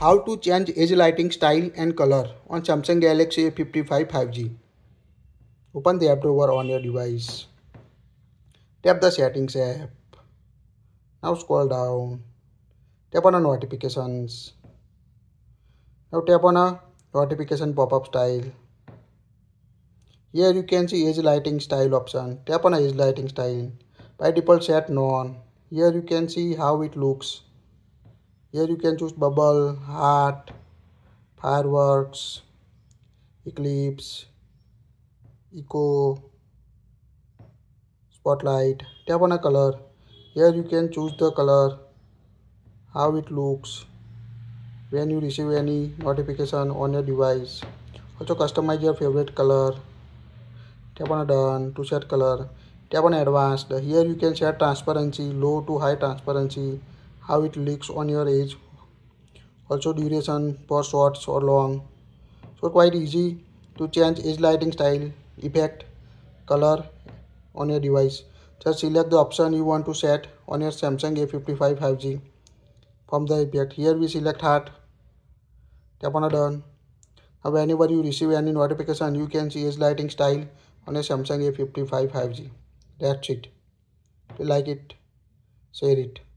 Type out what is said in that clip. how to change edge lighting style and color on Samsung Galaxy A55 5G. Open the app drawer on your device. Tap the settings app. Now scroll down. Tap on a notifications. Now tap on a notification pop-up style. Here you can see edge lighting style option. Tap on edge lighting style. By default set none. Here you can see how it looks. Here you can choose bubble, heart, fireworks, eclipse, echo, spotlight. Tap on a color. Here you can choose the color, how it looks when you receive any notification on your device. Also customize your favorite color. Tap on done to set color. Tap on advanced. Here you can set transparency, low to high transparency, how it looks on your edge. Also duration for short or long. So quite easy to change edge lighting style, effect, color on your device. Just select the option you want to set on your Samsung A55 5G from the effect. Here we select heart. Tap on done. Now whenever you receive any notification, you can see edge lighting style on a Samsung A55 5G. That's it. If you like it, share it.